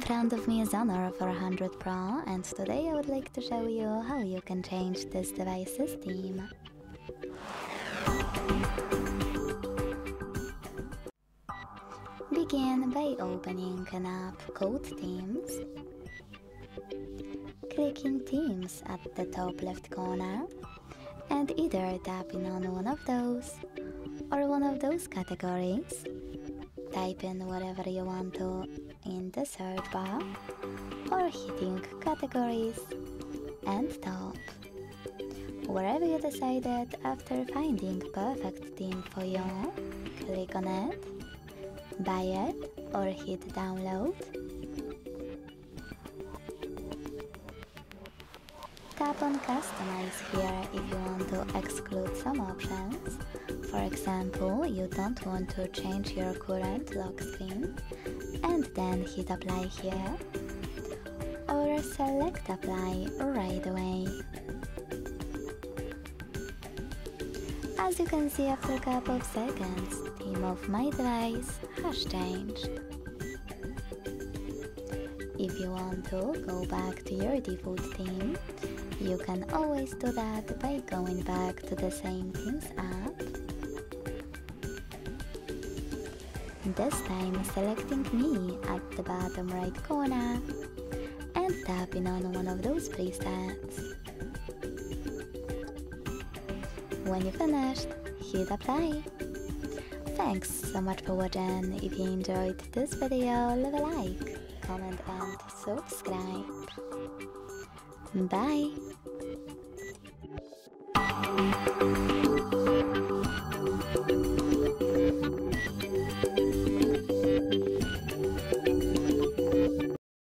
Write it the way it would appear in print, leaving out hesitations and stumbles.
in front of me is Honor 400 Pro, and today I would like to show you how you can change this device's theme. Begin by opening an app called Themes, clicking Themes at the top left corner, and either tapping on one of those or one of those categories. Type in whatever you want to in the search bar or hitting categories and top, wherever you decided. After finding perfect theme for you, click on it, buy it or hit download. Tap on customize here if you want to exclude some options. For example, you don't want to change your current lock screen, and then hit apply here, or select apply right away. As you can see, after a couple of seconds, theme of my device has changed. If you want to go back to your default theme, you can always do that by going back to the same Themes app. This time selecting me at the bottom right corner and tapping on one of those presets. When you finished, hit apply. Thanks so much for watching. If you enjoyed this video, leave a like, comment and subscribe. Bye!